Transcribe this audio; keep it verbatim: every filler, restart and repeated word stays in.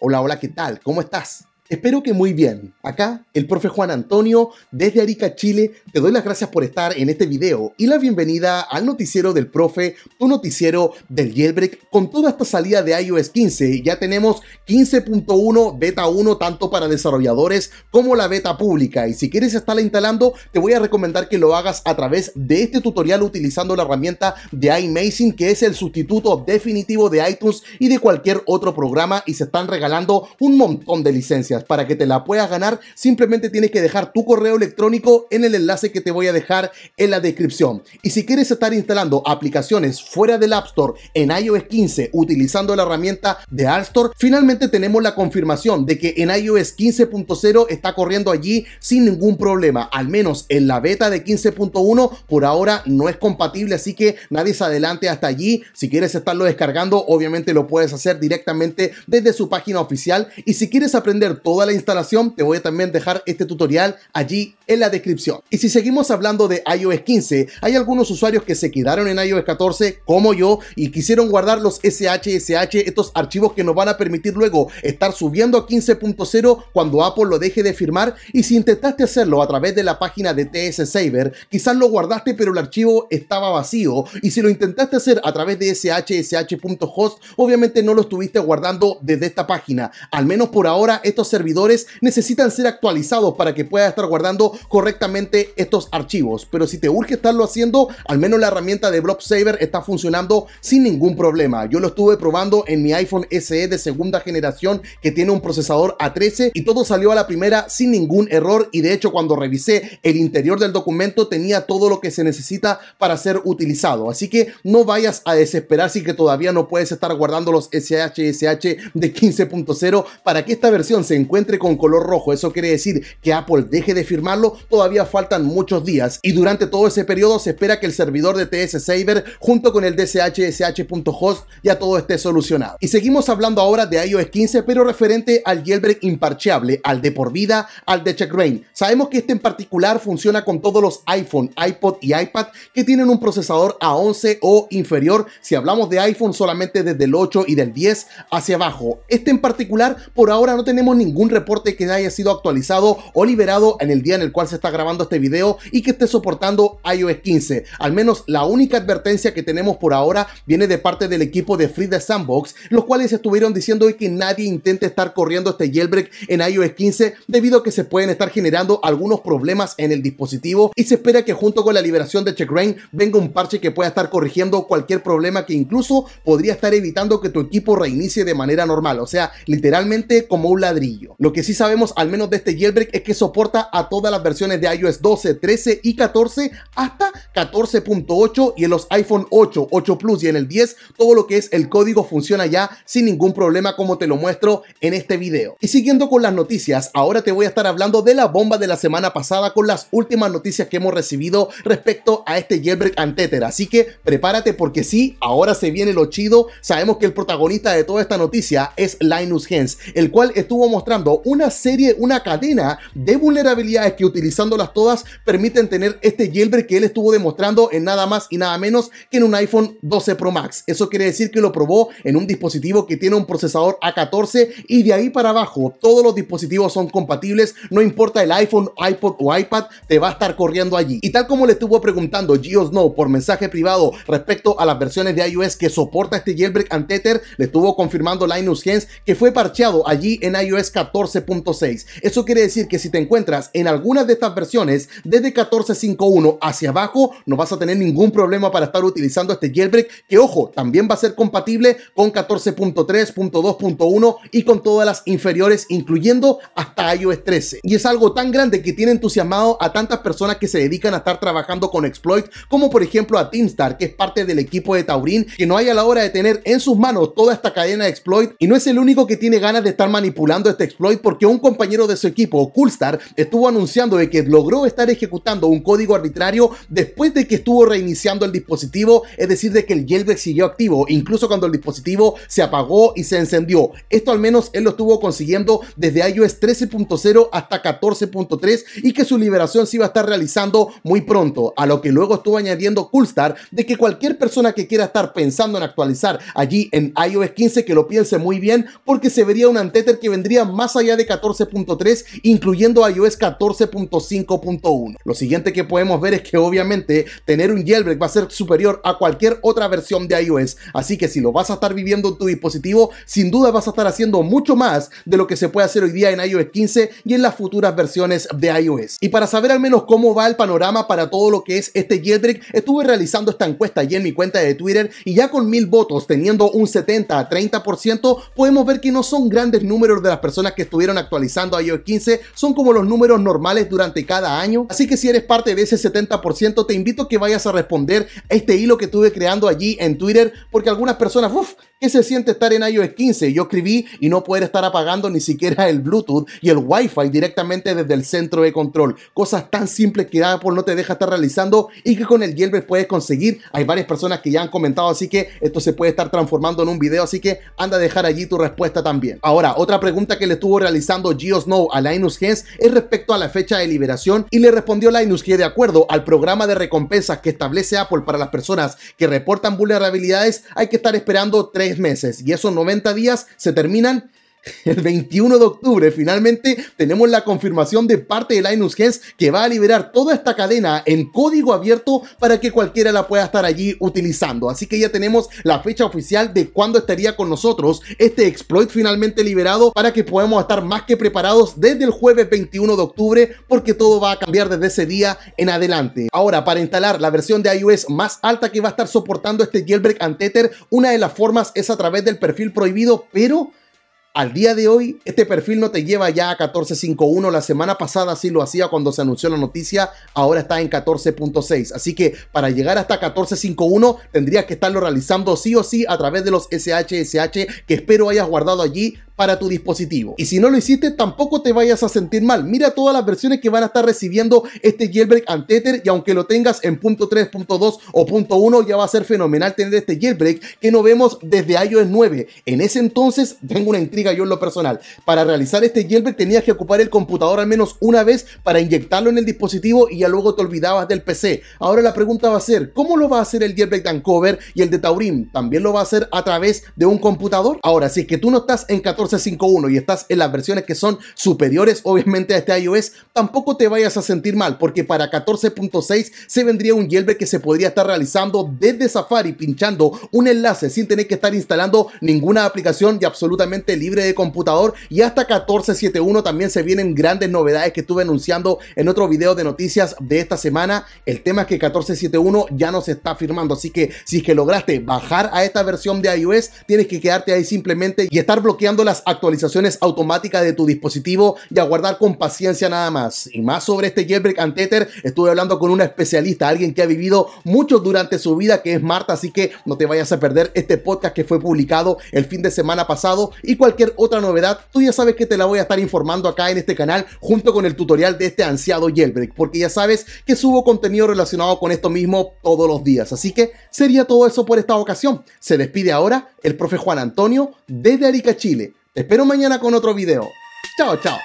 Hola, hola, ¿qué tal? ¿Cómo estás? Espero que muy bien. Acá, el profe Juan Antonio, desde Arica, Chile, te doy las gracias por estar en este video y la bienvenida al noticiero del profe, tu noticiero del jailbreak. Con toda esta salida de iOS quince, ya tenemos quince punto uno beta uno, tanto para desarrolladores como la beta pública. Y si quieres estarla instalando, te voy a recomendar que lo hagas a través de este tutorial utilizando la herramienta de iMazing, que es el sustituto definitivo de iTunes y de cualquier otro programa, y se están regalando un montón de licencias. Para que te la puedas ganar, simplemente tienes que dejar tu correo electrónico en el enlace que te voy a dejar en la descripción. Y si quieres estar instalando aplicaciones fuera del App Store en iOS quince utilizando la herramienta de AltStore, finalmente tenemos la confirmación de que en iOS quince punto cero está corriendo allí sin ningún problema. Al menos en la beta de quince punto uno por ahora no es compatible, así que nadie se adelante hasta allí. Si quieres estarlo descargando, obviamente lo puedes hacer directamente desde su página oficial. Y si quieres aprender toda la instalación, te voy a también dejar este tutorial allí en la descripción. Y si seguimos hablando de iOS quince, hay algunos usuarios que se quedaron en iOS catorce como yo y quisieron guardar los S H S H, estos archivos que nos van a permitir luego estar subiendo a quince punto cero cuando Apple lo deje de firmar. Y si intentaste hacerlo a través de la página de T S Saver, quizás lo guardaste pero el archivo estaba vacío, y si lo intentaste hacer a través de S H S H punto host, obviamente no lo estuviste guardando desde esta página. Al menos por ahora estos servidores necesitan ser actualizados para que puedas estar guardando correctamente estos archivos, pero si te urge estarlo haciendo, al menos la herramienta de Blob Saver está funcionando sin ningún problema. Yo lo estuve probando en mi iPhone S E de segunda generación, que tiene un procesador A trece, y todo salió a la primera sin ningún error, y de hecho cuando revisé el interior del documento tenía todo lo que se necesita para ser utilizado. Así que no vayas a desesperar si que todavía no puedes estar guardando los S H S H de quince punto cero para que esta versión se encuentre con color rojo. Eso quiere decir que Apple deje de firmarlo. Todavía faltan muchos días y durante todo ese periodo se espera que el servidor de T S Saver junto con el de S H S H punto host ya todo esté solucionado. Y seguimos hablando ahora de iOS quince, pero referente al jailbreak imparcheable, al de por vida, al de checkra uno n. Sabemos que este en particular funciona con todos los iPhone, iPod y iPad que tienen un procesador A once o inferior. Si hablamos de iPhone, solamente desde el ocho y del diez hacia abajo. Este en particular, por ahora no tenemos ningún reporte que haya sido actualizado o liberado en el día en el cual se está grabando este video y que esté soportando iOS quince. Al menos la única advertencia que tenemos por ahora viene de parte del equipo de Free the Sandbox, los cuales estuvieron diciendo hoy que nadie intente estar corriendo este jailbreak en iOS quince debido a que se pueden estar generando algunos problemas en el dispositivo, y se espera que junto con la liberación de checkra uno n venga un parche que pueda estar corrigiendo cualquier problema que incluso podría estar evitando que tu equipo reinicie de manera normal, o sea, literalmente como un ladrillo. Lo que sí sabemos al menos de este jailbreak es que soporta a todas las versiones de iOS doce, trece y catorce hasta catorce punto ocho, y en los iPhone ocho, ocho Plus y en el diez todo lo que es el código funciona ya sin ningún problema, como te lo muestro en este video. Y siguiendo con las noticias, ahora te voy a estar hablando de la bomba de la semana pasada con las últimas noticias que hemos recibido respecto a este jailbreak antétera, así que prepárate porque sí, ahora se viene lo chido. Sabemos que el protagonista de toda esta noticia es Linus Henze, el cual estuvo mostrando una serie, una cadena de vulnerabilidades que utilizándolas todas permiten tener este jailbreak que él estuvo demostrando en nada más y nada menos que en un iPhone doce Pro Max. Eso quiere decir que lo probó en un dispositivo que tiene un procesador A catorce, y de ahí para abajo todos los dispositivos son compatibles, no importa el iPhone, iPod o iPad, te va a estar corriendo allí. Y tal como le estuvo preguntando GeoSnow por mensaje privado respecto a las versiones de iOS que soporta este jailbreak antéter, le estuvo confirmando Linus Henze que fue parcheado allí en iOS catorce punto seis. Eso quiere decir que si te encuentras en algún de estas versiones desde catorce punto cinco punto uno hacia abajo, no vas a tener ningún problema para estar utilizando este jailbreak, que ojo, también va a ser compatible con catorce punto tres punto dos punto uno y con todas las inferiores, incluyendo hasta iOS trece. Y es algo tan grande que tiene entusiasmado a tantas personas que se dedican a estar trabajando con exploit, como por ejemplo a Teamstar, que es parte del equipo de Taurine, que no hay a la hora de tener en sus manos toda esta cadena de exploit, y no es el único que tiene ganas de estar manipulando este este exploit porque un compañero de su equipo, Coolstar, estuvo anunciando de que logró estar ejecutando un código arbitrario después de que estuvo reiniciando el dispositivo, es decir, de que el jailbreak siguió activo, incluso cuando el dispositivo se apagó y se encendió. Esto al menos él lo estuvo consiguiendo desde iOS trece punto cero hasta catorce punto tres y que su liberación se iba a estar realizando muy pronto, a lo que luego estuvo añadiendo Coolstar de que cualquier persona que quiera estar pensando en actualizar allí en iOS quince que lo piense muy bien porque se vería un untether que vendría más allá de catorce punto tres, incluyendo iOS catorce punto cinco punto uno. Lo siguiente que podemos ver es que obviamente tener un jailbreak va a ser superior a cualquier otra versión de iOS, así que si lo vas a estar viviendo en tu dispositivo, sin duda vas a estar haciendo mucho más de lo que se puede hacer hoy día en iOS quince y en las futuras versiones de iOS. Y para saber al menos cómo va el panorama para todo lo que es este jailbreak, estuve realizando esta encuesta allí en mi cuenta de Twitter y ya con mil votos, teniendo un setenta a treinta por ciento, podemos ver que no son grandes números de las personas que estuvieron actualizando iOS quince, son como los números normales durante cada año, así que si eres parte de ese setenta por ciento te invito a que vayas a responder a este hilo que estuve creando allí en Twitter, porque algunas personas, uff, ¿qué se siente estar en iOS quince? Yo escribí y no poder estar apagando ni siquiera el Bluetooth y el Wi-Fi directamente desde el centro de control, cosas tan simples que Apple no te deja estar realizando y que con el jailbreak puedes conseguir. Hay varias personas que ya han comentado, así que esto se puede estar transformando en un video, así que anda a dejar allí tu respuesta también. Ahora, otra pregunta que le estuvo realizando GeoSnow a Linus Henze es respecto a la fecha de liberación y le respondió Linus que de acuerdo al programa de recompensas que establece Apple para las personas que reportan vulnerabilidades, hay que estar esperando tres meses y esos noventa días se terminan el veintiuno de octubre. Finalmente tenemos la confirmación de parte de Linus Henze que va a liberar toda esta cadena en código abierto para que cualquiera la pueda estar allí utilizando, así que ya tenemos la fecha oficial de cuándo estaría con nosotros este exploit finalmente liberado para que podamos estar más que preparados desde el jueves veintiuno de octubre, porque todo va a cambiar desde ese día en adelante. Ahora, para instalar la versión de iOS más alta que va a estar soportando este jailbreak antether, una de las formas es a través del perfil prohibido, pero al día de hoy, este perfil no te lleva ya a catorce punto cinco punto uno. La semana pasada sí lo hacía cuando se anunció la noticia. Ahora está en catorce punto seis. Así que para llegar hasta catorce punto cinco punto uno, tendrías que estarlo realizando sí o sí a través de los S H S H que espero hayas guardado allí para tu dispositivo. Y si no lo hiciste, tampoco te vayas a sentir mal. Mira todas las versiones que van a estar recibiendo este jailbreak antether y aunque lo tengas en punto tres, punto dos o punto uno, ya va a ser fenomenal tener este jailbreak que no vemos desde iOS nueve. En ese entonces, tengo una intriga yo en lo personal. Para realizar este jailbreak tenías que ocupar el computador al menos una vez para inyectarlo en el dispositivo y ya luego te olvidabas del P C. Ahora la pregunta va a ser, ¿cómo lo va a hacer el jailbreak de Uncover y el de Taurine? ¿También lo va a hacer a través de un computador? Ahora, si es que tú no estás en catorce punto cinco punto uno y estás en las versiones que son superiores obviamente a este iOS, tampoco te vayas a sentir mal, porque para catorce punto seis se vendría un jailbreak que se podría estar realizando desde Safari pinchando un enlace sin tener que estar instalando ninguna aplicación y absolutamente libre de computador. Y hasta catorce punto siete punto uno también se vienen grandes novedades que estuve anunciando en otro video de noticias de esta semana. El tema es que catorce punto siete punto uno ya no se está firmando, así que si es que lograste bajar a esta versión de iOS, tienes que quedarte ahí simplemente y estar bloqueando la las actualizaciones automáticas de tu dispositivo y aguardar con paciencia nada más. Y más sobre este jailbreak antether, estuve hablando con una especialista, alguien que ha vivido mucho durante su vida, que es Marta, así que no te vayas a perder este podcast que fue publicado el fin de semana pasado. Y cualquier otra novedad, tú ya sabes que te la voy a estar informando acá en este canal junto con el tutorial de este ansiado jailbreak, porque ya sabes que subo contenido relacionado con esto mismo todos los días. Así que sería todo eso por esta ocasión. Se despide ahora el profe Juan Antonio desde Arica, Chile. Te espero mañana con otro video. Chao, chao.